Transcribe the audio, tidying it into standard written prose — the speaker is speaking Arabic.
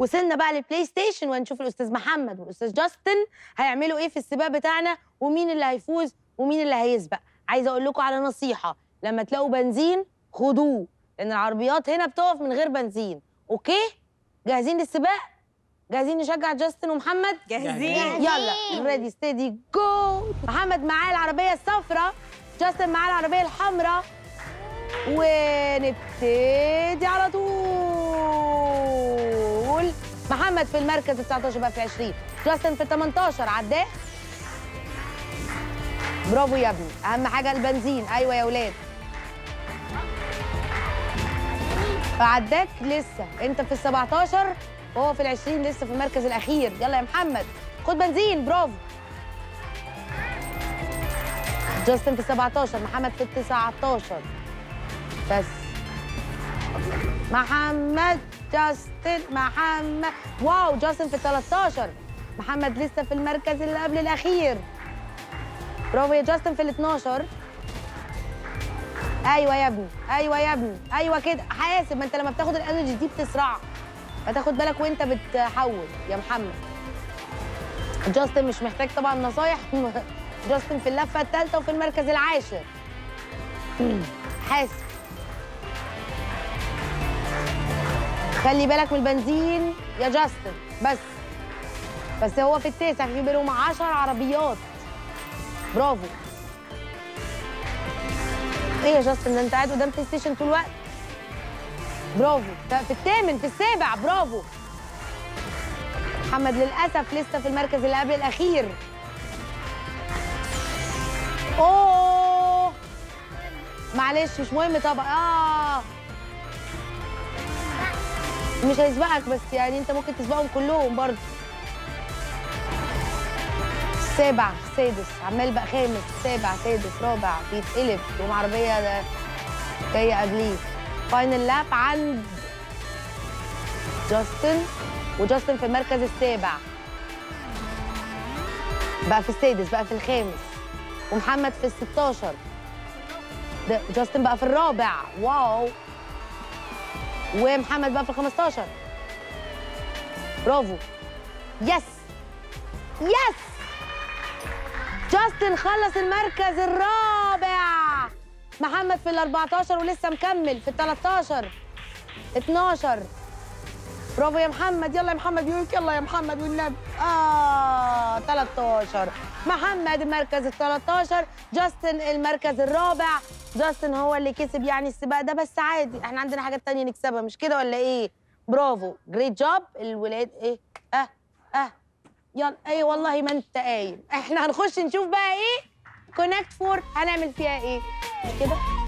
وصلنا بقى للبلاي ستيشن وهنشوف الاستاذ محمد والاستاذ جاستن هيعملوا ايه في السباق بتاعنا ومين اللي هيفوز ومين اللي هيسبق. عايزه اقول لكم على نصيحه، لما تلاقوا بنزين خدوه لان العربيات هنا بتقف من غير بنزين. اوكي جاهزين للسباق؟ جاهزين نشجع جاستن ومحمد؟ جاهزين. يلا ريدي ستيدي جو. محمد معاه العربيه الصفراء، جاستن معاه العربيه الحمراء، ونبتدي على طول. محمد في المركز ال 19 بقى في 20، جاستن في ال 18 عداه. برافو يا ابني، اهم حاجه البنزين. ايوه يا ولاد عداك لسه، انت في ال 17 وهو في ال 20 لسه في المركز الاخير. يلا يا محمد خد بنزين. برافو. جاستن في ال 17، محمد في ال 19 بس. محمد جاستن محمد، واو. جاستن في ال 13، محمد لسه في المركز اللي قبل الاخير. برافو يا جاستن في ال 12. ايوه يا ابني، ايوه يا ابني، ايوه كده. حاسب، ما انت لما بتاخد الانرجي دي بتسرع، فتاخد بالك وانت بتحول يا محمد. جاستن مش محتاج طبعا نصايح. جاستن في اللفه الثالثه وفي المركز العاشر. حاسب، خلي بالك من البنزين يا جاستن. بس هو في التاسع، في بينهم 10 عربيات. برافو. ايه يا جاستن ده انت قاعد قدام بلاي ستيشن طول الوقت؟ برافو. في الثامن، في السابع. برافو. محمد للاسف لسه في المركز اللي قبل الاخير. اوه معلش مش مهم طبعا. مش هيسبقك، بس يعني انت ممكن تسبقهم كلهم برضه. سابع سادس، عمال بقى خامس سابع سادس رابع، بيتقلب يوم عربيه جايه قبليه. فاينل لاب عند جاستن، وجاستن في المركز السابع بقى، في السادس بقى، في الخامس، ومحمد في ال 16. جاستن بقى في الرابع، واو، ومحمد بقى في ال 15. برافو. يس يس، جاستن خلص المركز الرابع. محمد في ال 14 ولسه مكمل، في ال 13 12. برافو يا محمد. يلا يا محمد بيقولك يلا يا محمد والنبي. 13، محمد المركز ال 13، جاستن المركز الرابع. جاستن هو اللي كسب يعني السباق ده، بس عادي احنا عندنا حاجات تانية نكسبها، مش كده ولا ايه؟ برافو، جريت جوب الولاد. ايه يلا. ايه والله ما انت قايم. احنا هنخش نشوف بقى ايه كونكت فور هنعمل فيها ايه، مش كده؟